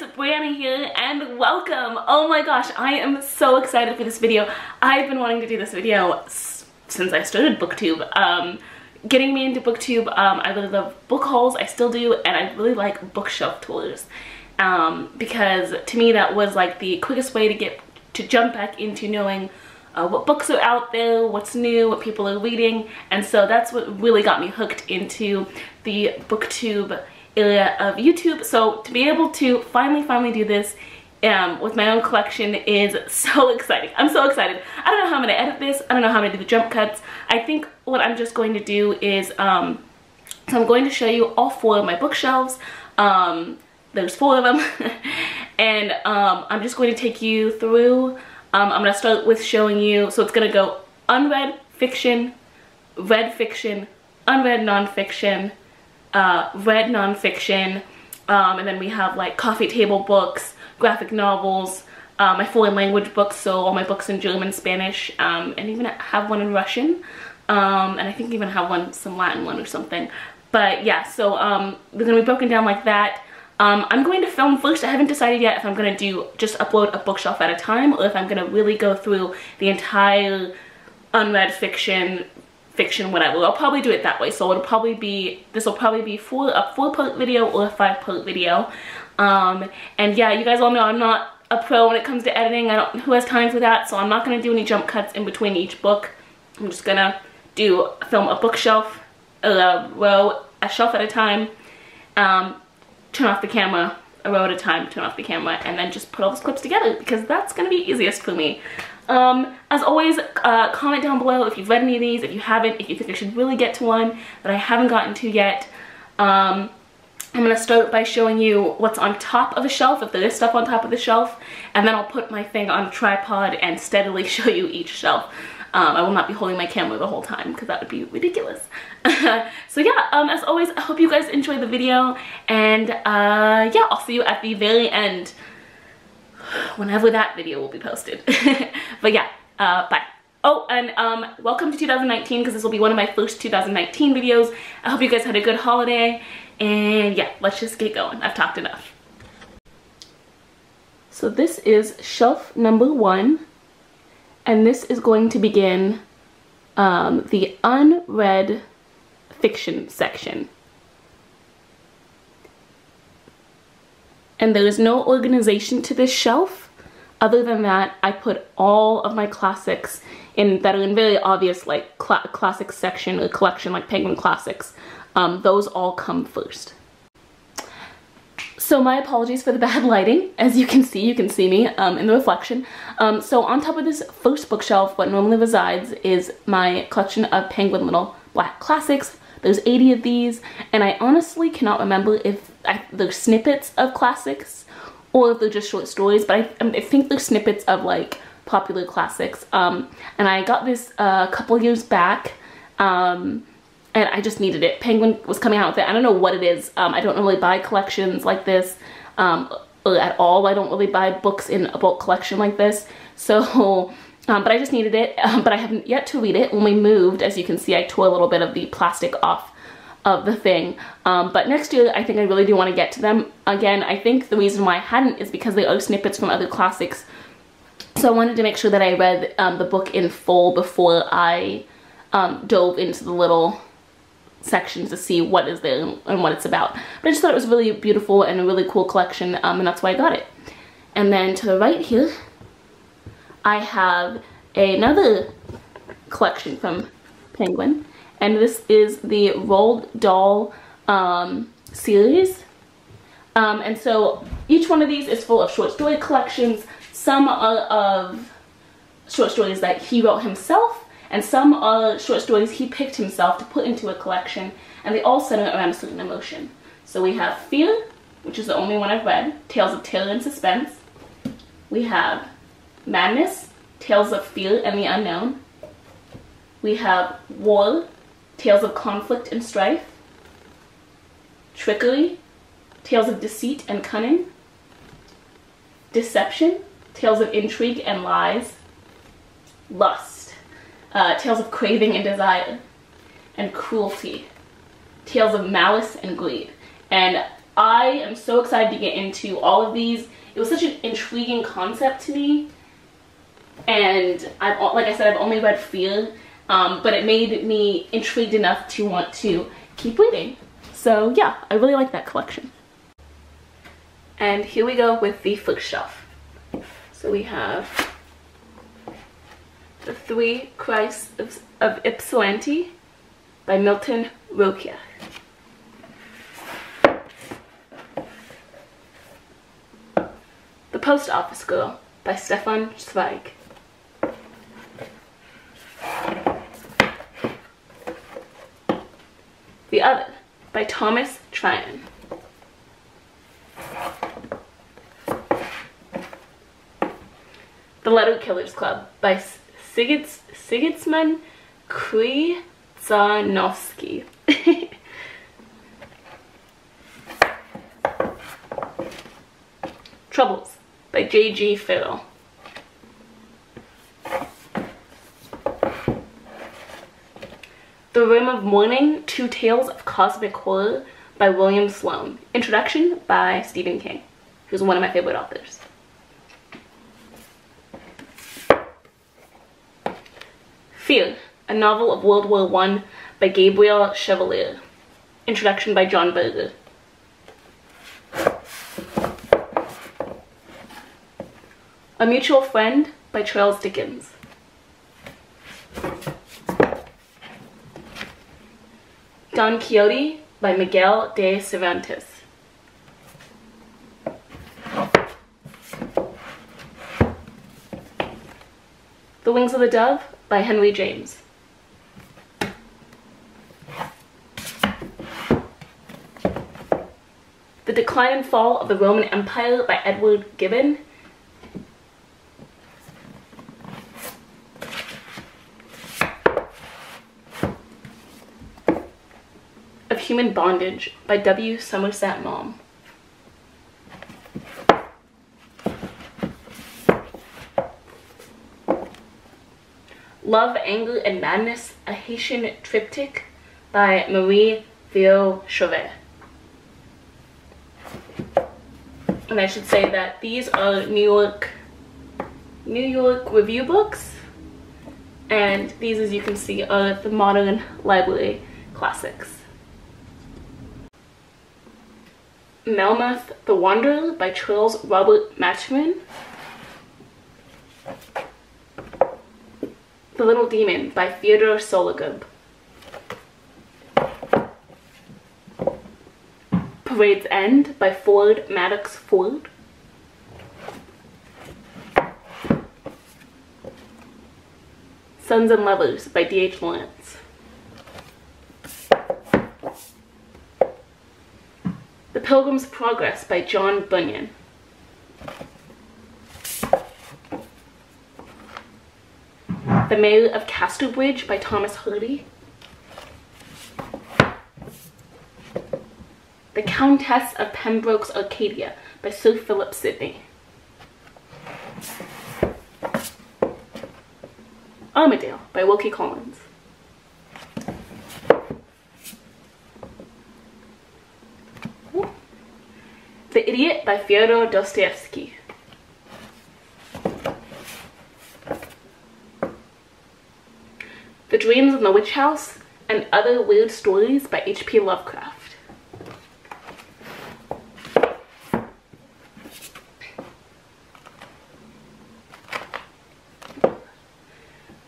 guys, Brianna here, and welcome! Oh my gosh, I am so excited for this video. I've been wanting to do this video since I started BookTube. Getting me into BookTube, I really love book hauls, I still do, and I really like bookshelf tours. Because to me that was like the quickest way to jump back into knowing what books are out there, what's new, what people are reading, and so that's what really got me hooked into the BookTube area of YouTube. So to be able to finally do this with my own collection is so exciting. I'm so excited. I don't know how I'm going to edit this. I don't know how I'm going to do the jump cuts. I think what I'm just going to do is, so I'm going to show you all four of my bookshelves. There's four of them. And I'm just going to take you through. I'm going to start with showing you, so it's going to go unread fiction, read fiction, unread nonfiction, read nonfiction, and then we have like coffee table books, graphic novels, my foreign language books, so all my books in German, Spanish, and even have one in Russian, and I think even have one, some Latin one or something. But yeah, so they're going to be broken down like that. I'm going to film first. I haven't decided yet if I'm going to do just upload a bookshelf at a time or if I'm going to really go through the entire unread fiction, whatever. I'll probably do it that way. So it'll probably be, this will probably be a four-part video or a five-part video. And yeah, you guys all know I'm not a pro when it comes to editing. Who has time for that? So I'm not going to do any jump cuts in between each book. I'm just going to film a bookshelf, a shelf at a time, turn off the camera, a row at a time, turn off the camera, and then just put all those clips together because that's going to be easiest for me. As always, comment down below if you've read any of these, if you haven't, if you think I should really get to one that I haven't gotten to yet. I'm going to start by showing you what's on top of the shelf, if there is stuff on top of the shelf, and then I'll put my thing on a tripod and steadily show you each shelf. I will not be holding my camera the whole time because that would be ridiculous. So yeah, as always, I hope you guys enjoy the video, and yeah, I'll see you at the very end, whenever that video will be posted. But yeah, bye. Oh, and welcome to 2019, because this will be one of my first 2019 videos. I hope you guys had a good holiday, and yeah, let's just get going. I've talked enough. So this is shelf number one, and this is going to begin the unread fiction section. And there is no organization to this shelf. Other than that, I put all of my classics in that are in very obvious like classic section or collection, like Penguin Classics. Those all come first. So my apologies for the bad lighting. As you can see me in the reflection. So on top of this first bookshelf, what normally resides is my collection of Penguin Little Black Classics. There's 80 of these, and I honestly cannot remember if they're snippets of classics or if they're just short stories, but I think they're snippets of like popular classics. And I got this a couple years back, and I just needed it. Penguin was coming out with it. I don't know what it is. I don't really buy collections like this at all. I don't really buy books in a bulk collection like this. So, but I just needed it, but I haven't yet to read it. When we moved, as you can see, I tore a little bit of the plastic off of the thing, but next year I think I really do want to get to them again. I think the reason why I hadn't is because they are snippets from other classics, so I wanted to make sure that I read the book in full before I dove into the little sections to see what is there and what it's about. But I just thought it was really beautiful and a really cool collection, and that's why I got it. And then to the right here I have another collection from Penguin, and this is the Roald Dahl series. And so each one of these is full of short story collections. Some are of short stories that he wrote himself, and some are short stories he picked himself to put into a collection, and they all center around a certain emotion. So we have Fear, which is the only one I've read, Tales of Terror and Suspense. We have Madness, Tales of Fear and the Unknown. We have War, Tales of Conflict and Strife. Trickery, Tales of Deceit and Cunning. Deception, Tales of Intrigue and Lies. Lust, Tales of Craving and Desire. And Cruelty, Tales of Malice and Greed. And I am so excited to get into all of these. It was such an intriguing concept to me, and I've, like I said, I've only read few, but it made me intrigued enough to want to keep reading. So yeah, I really like that collection. And here we go with the bookshelf. So we have The Three Christs of Ypsilanti by Milton Rokia. The Post Office Girl by Stefan Zweig. The Oven by Thomas Tryon. The Letter Killers Club by Sigismund Krzyzanowski. Troubles by J.G. Farrell. The Rim of Morning, Two Tales of Cosmic Horror by William Sloane. Introduction by Stephen King, who's one of my favorite authors. Fear, a novel of World War I by Gabriel Chevalier. Introduction by John Berger. A Mutual Friend by Charles Dickens. Don Quixote by Miguel de Cervantes. The Wings of the Dove by Henry James. The Decline and Fall of the Roman Empire by Edward Gibbon. Human Bondage by W. Somerset Maugham. Love, Anger, and Madness, a Haitian Triptych by Marie Thiault-Chauvet. And I should say that these are New York Review Books, and these, as you can see, are the Modern Library Classics. Melmoth the Wanderer by Charles Robert Maturin. The Little Demon by Fyodor Sologub. Parade's End by Ford Madox Ford. Sons and Lovers by D.H. Lawrence. The Pilgrim's Progress by John Bunyan. The Mayor of Casterbridge by Thomas Hardy. The Countess of Pembroke's Arcadia by Sir Philip Sidney. Armadale by Wilkie Collins. The Idiot by Fyodor Dostoevsky. The Dreams in the Witch House and Other Weird Stories by H.P. Lovecraft.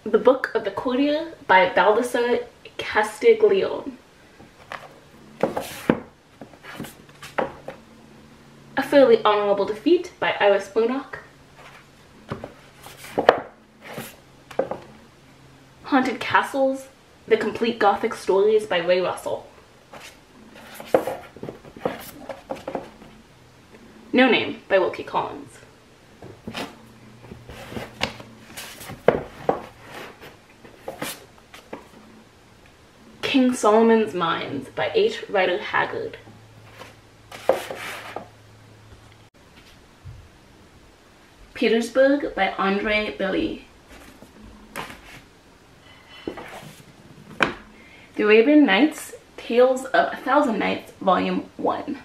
The Book of the Courtier by Baldassare Castiglione. A Fairly Honorable Defeat by Iris Murdoch. Haunted Castles, The Complete Gothic Stories by Ray Russell. No Name by Wilkie Collins. King Solomon's Mines by H. Rider Haggard. Petersburg by Andre Belli. The Arabian Nights, Tales of a Thousand Nights, Volume 1.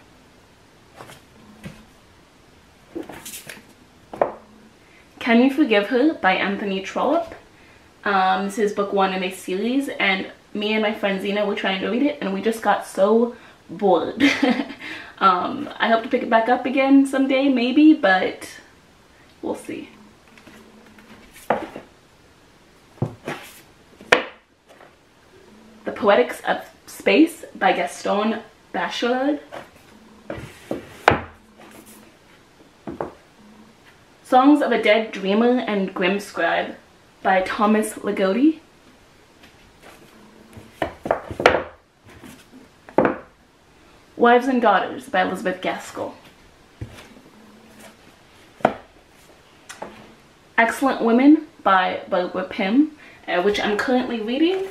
Can You Forgive Her by Anthony Trollope. This is book one in a series, and me and my friend Zena were trying to read it and we just got so bored. I hope to pick it back up again someday, maybe, but we'll see. The Poetics of Space by Gaston Bachelard. Songs of a Dead Dreamer and Grim Scribe by Thomas Ligotti. Wives and Daughters by Elizabeth Gaskell. Excellent Women by Barbara Pym, which I'm currently reading.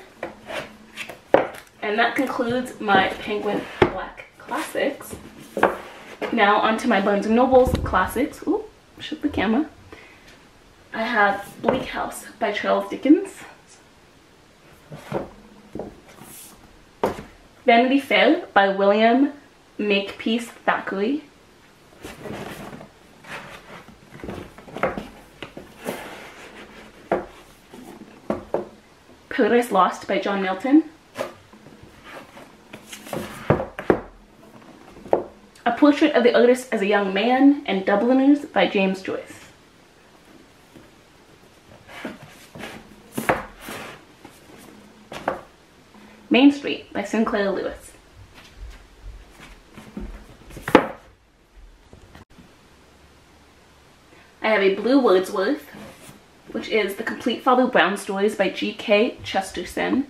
And that concludes my Penguin Black Classics. Now onto my Barnes & Noble's classics. Ooh, shook the camera. I have Bleak House by Charles Dickens. Vanity Fair by William Makepeace Thackeray. Paradise Lost by John Milton. A Portrait of the Artist as a Young Man and Dubliners by James Joyce. Main Street by Sinclair Lewis. I have a Blue Wordsworth, which is The Complete Father Brown Stories by G.K. Chesterton.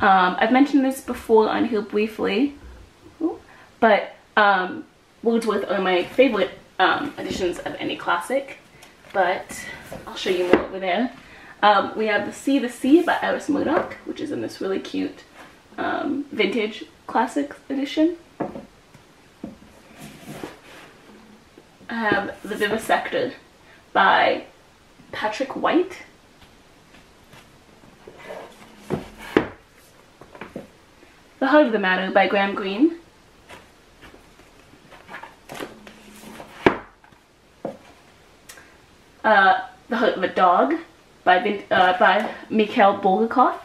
I've mentioned this before on here briefly, but Wordsworth are my favorite editions of any classic, but I'll show you more over there. We have The Sea by Iris Murdoch, which is in this really cute vintage classics edition. I have The Vivisector by Patrick White. The Heart of the Matter by Graham Greene. The Heart of a Dog by Mikhail Bulgakov.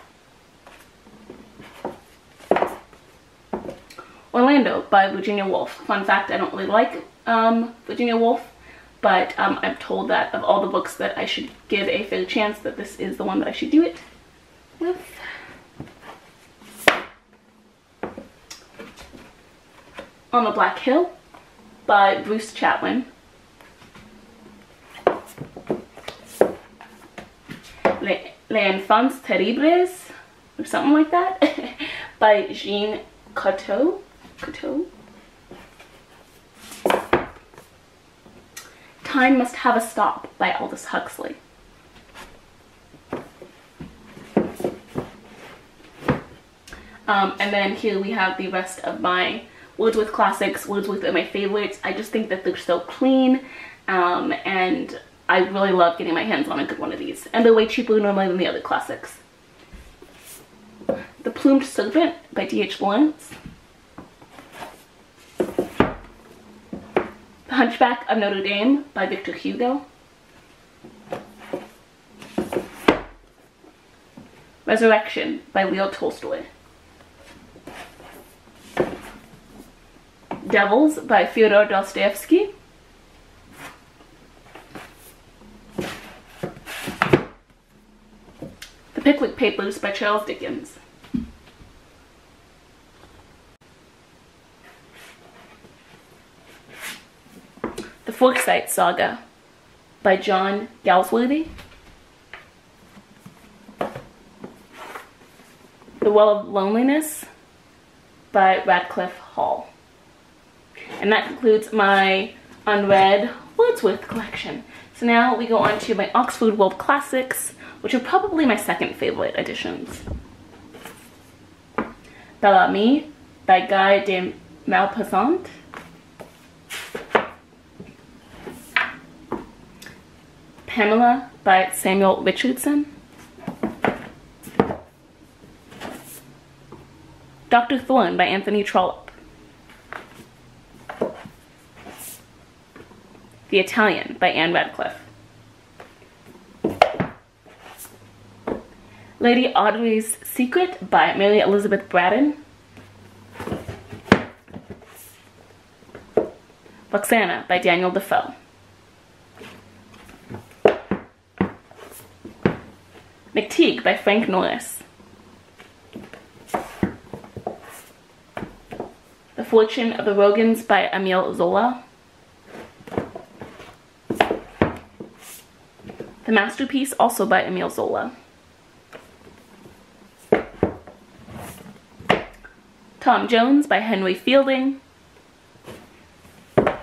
Orlando by Virginia Woolf. Fun fact, I don't really like Virginia Woolf, but I'm told that of all the books that I should give a fair chance, that this is the one that I should do it with. On the Black Hill by Bruce Chatwin. Les Enfants Terribles, or something like that, by Jean Cocteau. Time Must Have a Stop by Aldous Huxley. And then here we have the rest of my Wordsworth classics. Wordsworth are my favorites. I just think that they're so clean, and I really love getting my hands on a good one of these. And they're way cheaper normally than the other classics. The Plumed Serpent by D.H. Lawrence. The Hunchback of Notre Dame by Victor Hugo. Resurrection by Leo Tolstoy. Devils by Fyodor Dostoevsky. The Pickwick Papers by Charles Dickens. The Forsyte Saga by John Galsworthy. The Well of Loneliness by Radcliffe Hall. And that concludes my unread Wordsworth collection. So now we go on to my Oxford World Classics, which are probably my second favorite editions. Bel Ami by Guy de Maupassant. Pamela by Samuel Richardson. Dr. Thorne by Anthony Trollope. The Italian by Anne Radcliffe. Lady Audley's Secret by Mary Elizabeth Braddon. Roxana by Daniel Defoe. McTeague by Frank Norris. The Fortune of the Rogans by Emile Zola. The Masterpiece, also by Emile Zola. Tom Jones by Henry Fielding. The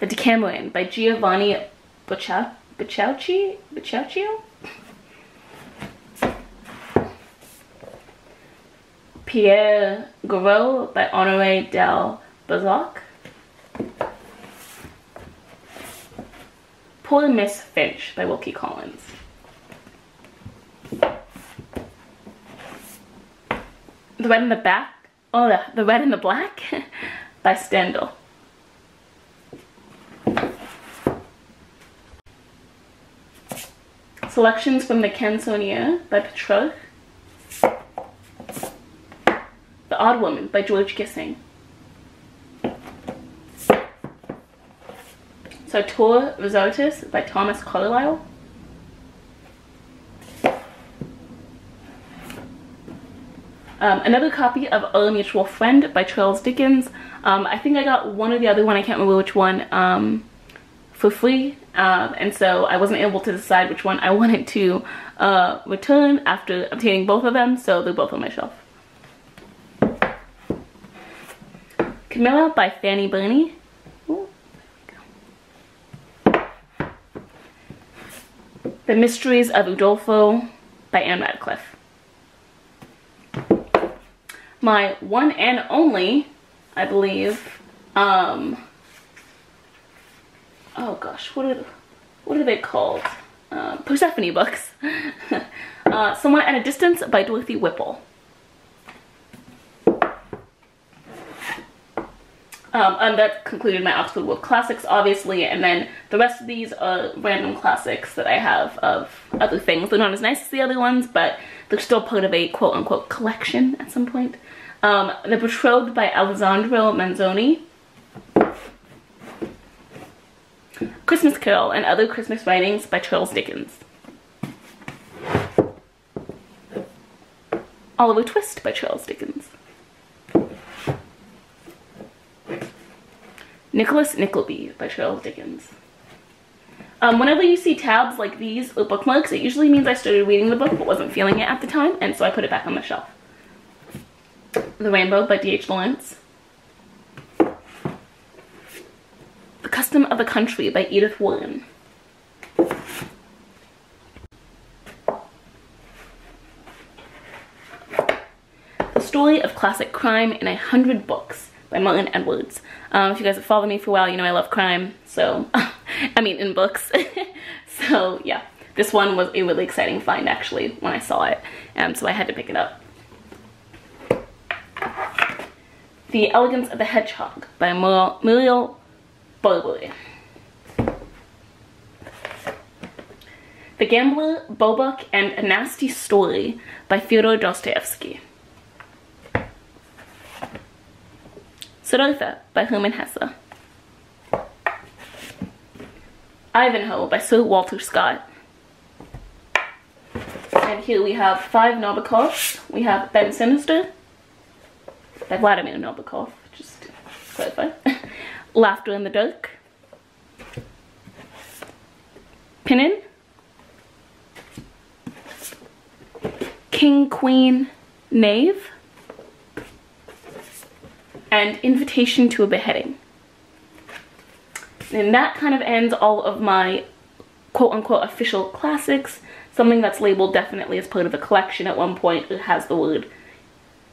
Decameron by Giovanni Boccaccio? Pierre Garot by Honoré de Balzac. Poor Miss Finch by Wilkie Collins. The Red and the Black by Stendhal. Selections from the Canzoniere by Petrarch. The Odd Woman by George Gissing. Sartor Resartus by Thomas Carlyle. Another copy of Our Mutual Friend by Charles Dickens. I think I got one or the other one, I can't remember which one, for free. And so I wasn't able to decide which one I wanted to return after obtaining both of them, so they're both on my shelf. Camilla by Fanny Burney. Ooh, there we go. The Mysteries of Udolpho by Anne Radcliffe. My one and only, I believe, oh gosh, what are they called? Persephone Books. Someone at a Distance by Dorothy Whipple. And that concluded my Oxford World Classics, obviously, and then the rest of these are random classics that I have of other things. They're not as nice as the other ones, but they're still part of a quote-unquote collection at some point. The Betrothed by Alessandro Manzoni. Christmas Carol and Other Christmas Writings by Charles Dickens. Oliver Twist by Charles Dickens. Nicholas Nickleby by Charles Dickens. Whenever you see tabs like these or bookmarks, it usually means I started reading the book but wasn't feeling it at the time, and so I put it back on the shelf. The Rainbow by D.H. Lawrence. The Custom of the Country by Edith Warren. The Story of Classic Crime in 100 Books by Martin Edwards. If you guys have followed me for a while, you know I love crime, so, I mean in books. So yeah, this one was a really exciting find actually when I saw it, so I had to pick it up. The Elegance of the Hedgehog by Muriel Barbery. The Gambler, Bobuck, and A Nasty Story by Fyodor Dostoevsky. Siddhartha by Hermann Hesse. Ivanhoe by Sir Walter Scott. And here we have 5 Nabokovs. We have Ben Sinister by Vladimir Nabokov, just to clarify. Laughter in the Dark. Pinin. King, Queen, Knave. And Invitation to a Beheading. And that kind of ends all of my quote-unquote official classics, something that's labeled definitely as part of a collection at one point. It has the word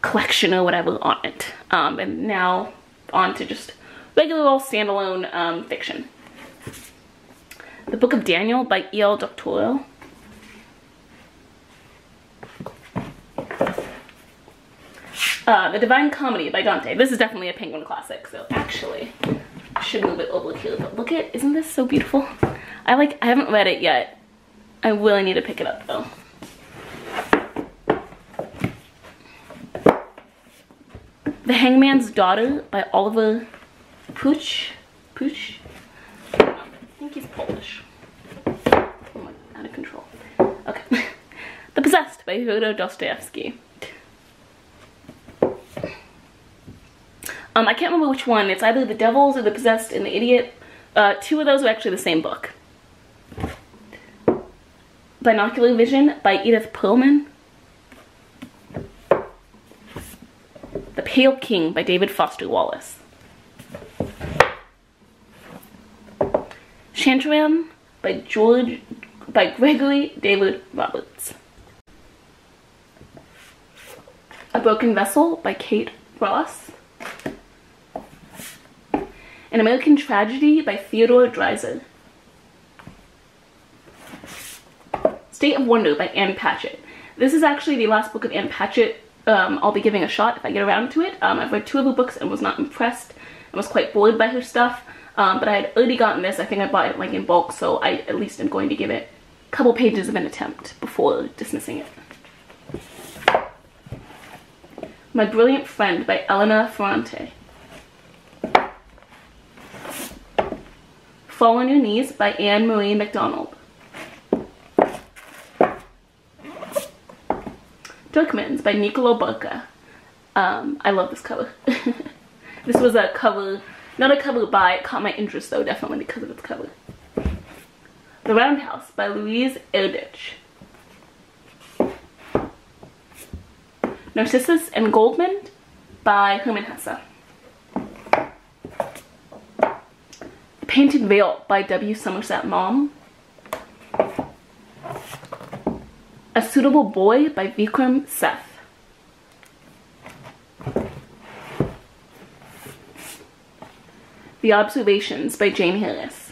collection or whatever on it. And now on to just regular old standalone fiction. The Book of Daniel by E.L. Doctorow. The Divine Comedy by Dante. This is definitely a Penguin classic, so actually I should move it over here, but look at, isn't this so beautiful? I haven't read it yet, I really need to pick it up though. The Hangman's Daughter by Oliver Puch. Puch? I think he's Polish. Oh, out of control. Okay. The Possessed by Fyodor Dostoevsky. I can't remember which one. It's either The Devils or The Possessed and The Idiot. Two of those are actually the same book. Binocular Vision by Edith Perlman. The Pale King by David Foster Wallace. Shantaram by Gregory David Roberts. A Broken Vessel by Kate Ross. An American Tragedy by Theodore Dreiser. State of Wonder by Ann Patchett. This is actually the last book of Ann Patchett. I'll be giving a shot if I get around to it. I've read two of her books and was not impressed. I was quite bored by her stuff, but I had already gotten this. I think I bought it like in bulk, so I at least am going to give it a couple pages of an attempt before dismissing it. My Brilliant Friend by Elena Ferrante. Fall on Your Knees by Anne Marie MacDonald. Dirkman's by Niccolo Barca. I love this cover. This was a cover, not a cover by, it caught my interest though, definitely because of its cover. The Roundhouse by Louise Erdős. Narcissus and Goldman by Hermann Hesse. The Painted Veil by W. Somerset Maugham. A Suitable Boy by Vikram Seth. The Observations by Jane Harris.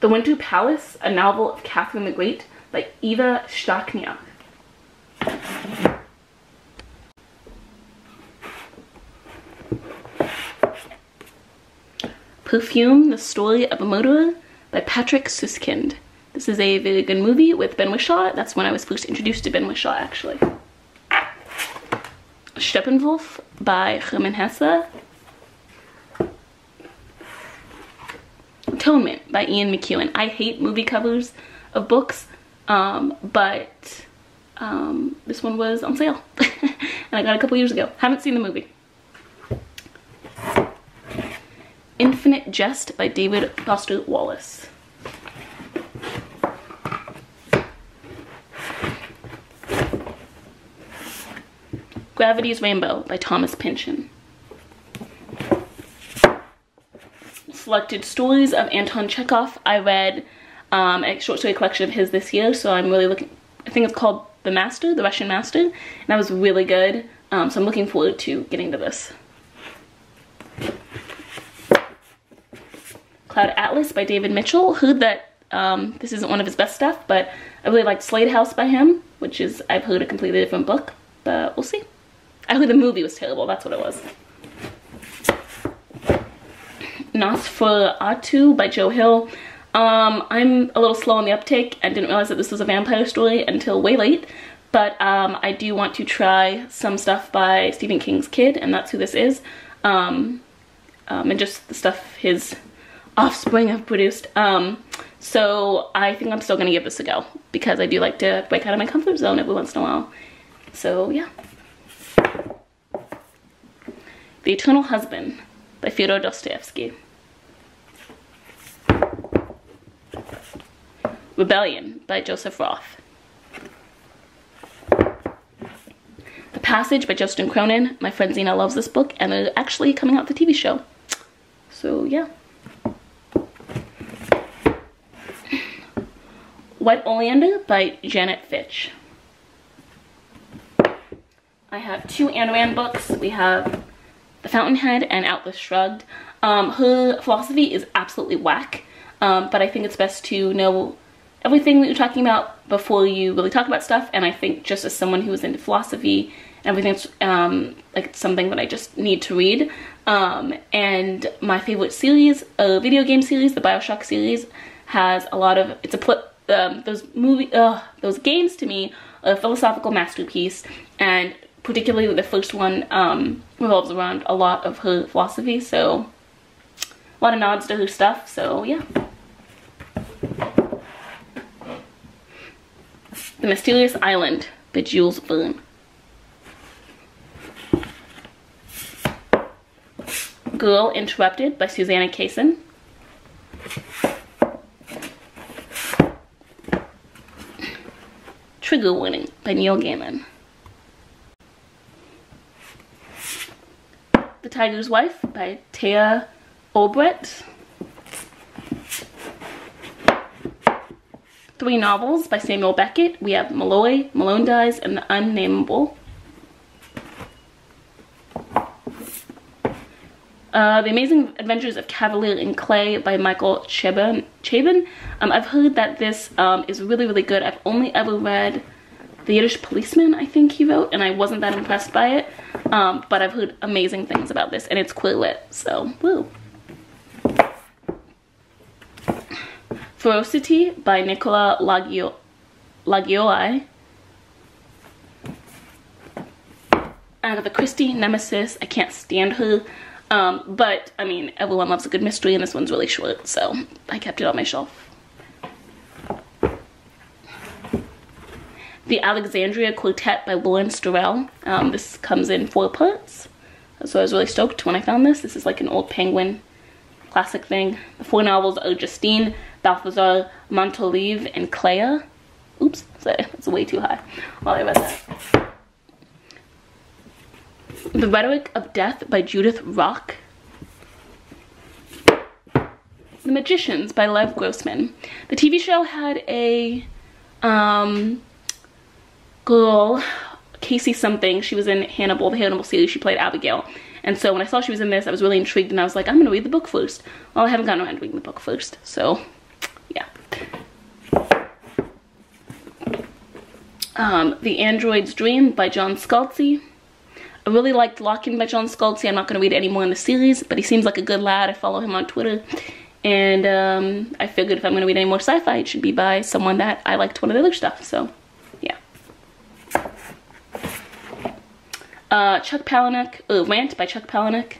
The Winter Palace, a novel of Catherine the Great by Eva Stachniak. Perfume, the Story of a Murderer by Patrick Süskind. This is a very good movie with Ben Whishaw. That's when I was first introduced to Ben Whishaw, actually. Steppenwolf by Hermann Hesse. Atonement by Ian McEwan. I hate movie covers of books, but this one was on sale and I got a couple years ago. Haven't seen the movie. Infinite Jest by David Foster Wallace. Gravity's Rainbow by Thomas Pynchon. Selected Stories of Anton Chekhov. I read a short story collection of his this year, so I'm really looking, I think it's called The Master, The Russian Master, and that was really good, so I'm looking forward to getting to this. Cloud Atlas by David Mitchell. Heard that this isn't one of his best stuff, but I really liked Slade House by him, which is, I've heard, a completely different book, but we'll see. I heard the movie was terrible, that's what it was. Nosferatu by Joe Hill. I'm a little slow on the uptake. I didn't realize that this was a vampire story until way late, but I do want to try some stuff by Stephen King's kid, and that's who this is, and just the stuff his offspring have produced, so I think I'm still gonna give this a go because I do like to break out of my comfort zone every once in a while. So yeah. The Eternal Husband by Fyodor Dostoevsky. Rebellion by Joseph Roth. The Passage by Justin Cronin. My friend Zena loves this book, and they're actually coming out with the TV show, so yeah. White Oleander by Janet Fitch. I have two Ayn Rand books. We have The Fountainhead and Atlas Shrugged. Her philosophy is absolutely whack, but I think it's best to know everything that you're talking about before you really talk about stuff, and I think just as someone who is into philosophy, everything's like something that I just need to read. And my favorite series, video game series, the Bioshock series, has a lot of, those games to me are a philosophical masterpiece, and particularly the first one revolves around a lot of her philosophy, so a lot of nods to her stuff, so yeah. The Mysterious Island by Jules Verne. Girl Interrupted by Susanna Kaysen. Trigger Warning by Neil Gaiman. The Tiger's Wife by Thea Olbrecht. Three novels by Samuel Beckett. We have Malloy, Malone Dies, and The Unnameable. The Amazing Adventures of Cavalier and Clay by Michael Chabon. I've heard that this is really, really good. I've only ever read The Yiddish Policeman, I think he wrote, and I wasn't that impressed by it. But I've heard amazing things about this, and it's queer lit, so woo. Ferocity by Nicola Lagioli. Agatha Christie, Nemesis. I can't stand her. But, I mean, everyone loves a good mystery, and this one's really short, so I kept it on my shelf. The Alexandria Quartet by Lawrence Durrell. This comes in 4 parts, so I was really stoked when I found this. This is like an old Penguin classic thing. The 4 novels are Justine, Balthazar, Montalive, and Claire. Oops, sorry, that's way too high while I read that. The Rhetoric of Death by Judith Rock. The Magicians by Lev Grossman. The TV show had a girl, Casey something. She was in Hannibal, the Hannibal series. She played Abigail. And so when I saw she was in this, I was really intrigued, and I was like, I'm going to read the book first. Well, I haven't gotten around to reading the book first, so yeah. The Android's Dream by John Scalzi. I really liked Lock-In by John Scalzi. I'm not going to read any more in the series, but he seems like a good lad. I follow him on Twitter. And I figured if I'm going to read any more sci-fi, it should be by someone that I liked one of the other stuff. So, yeah. Chuck Palahniuk, Rant by Chuck Palahniuk.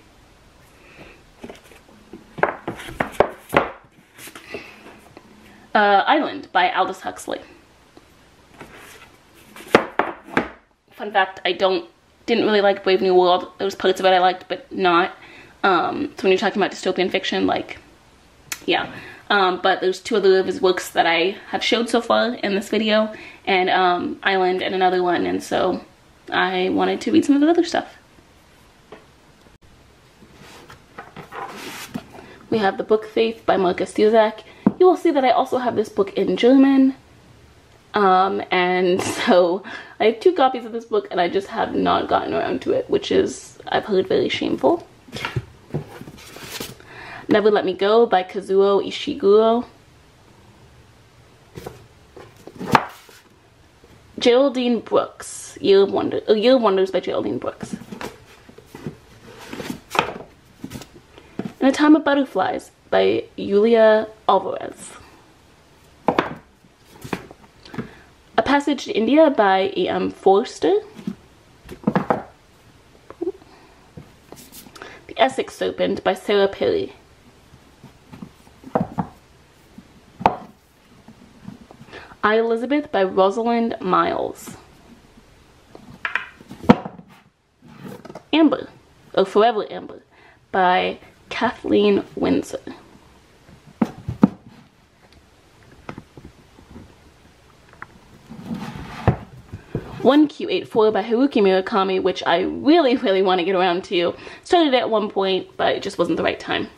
Island by Aldous Huxley. Fun fact, I didn't really like Brave New World. There was parts of it I liked, but not. So when you're talking about dystopian fiction, like, yeah. But there's 2 other of his works that I have showed so far in this video, and Island and another one, and so I wanted to read some of the other stuff. We have The Book Thief by Marcus Zusak. You will see that I also have this book in German. And so I have 2 copies of this book, and I just have not gotten around to it, which is, I've heard, very shameful. Never Let Me Go by Kazuo Ishiguro. Geraldine Brooks, Year of Wonders by Geraldine Brooks. In the Time of Butterflies by Julia Alvarez. A Passage to India by E.M. Forster. The Essex Serpent by Sarah Perry. I, Elizabeth by Rosalind Miles. Amber, or Forever Amber, by Kathleen Windsor. "1Q84" by Haruki Murakami, which I really, really want to get around to. Started at one point, but it just wasn't the right time.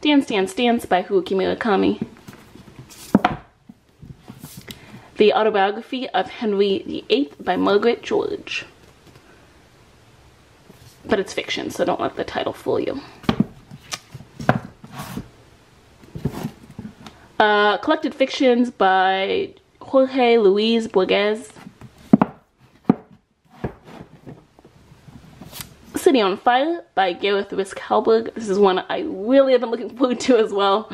Dance, Dance, Dance by Haruki Murakami. The Autobiography of Henry VIII by Margaret George. But it's fiction, so don't let the title fool you. Collected Fictions by Jorge Luis Borges. City on Fire by Gareth Risk-Halberg. This is one I really have been looking forward to as well.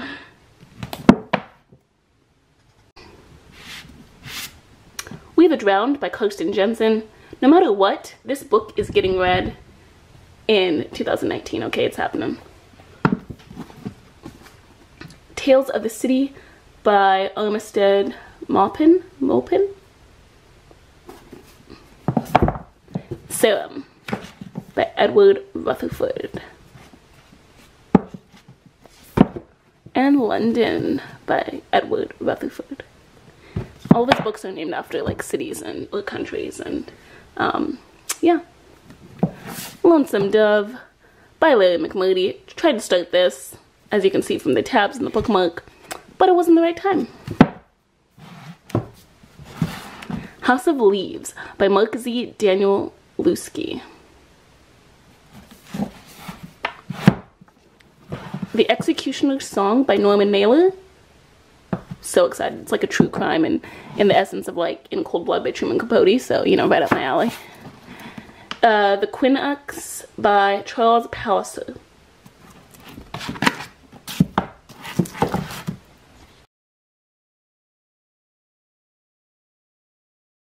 We the Drowned by Kirsten Jensen. No matter what, this book is getting read in 2019. Okay, it's happening. Tales of the City by Armistead Maupin. Salem by Edward Rutherford. And London by Edward Rutherford. All of his books are named after like cities and or countries, and yeah. Lonesome Dove by Larry McMurdy. Tried to start this, as you can see from the tabs and the bookmark, but it wasn't the right time. House of Leaves by Mark Z. Daniel Lusky. The Executioner's Song by Norman Mailer. So excited. It's like a true crime and in the essence of like In Cold Blood by Truman Capote, so you know, right up my alley. The Quinux by Charles Palliser.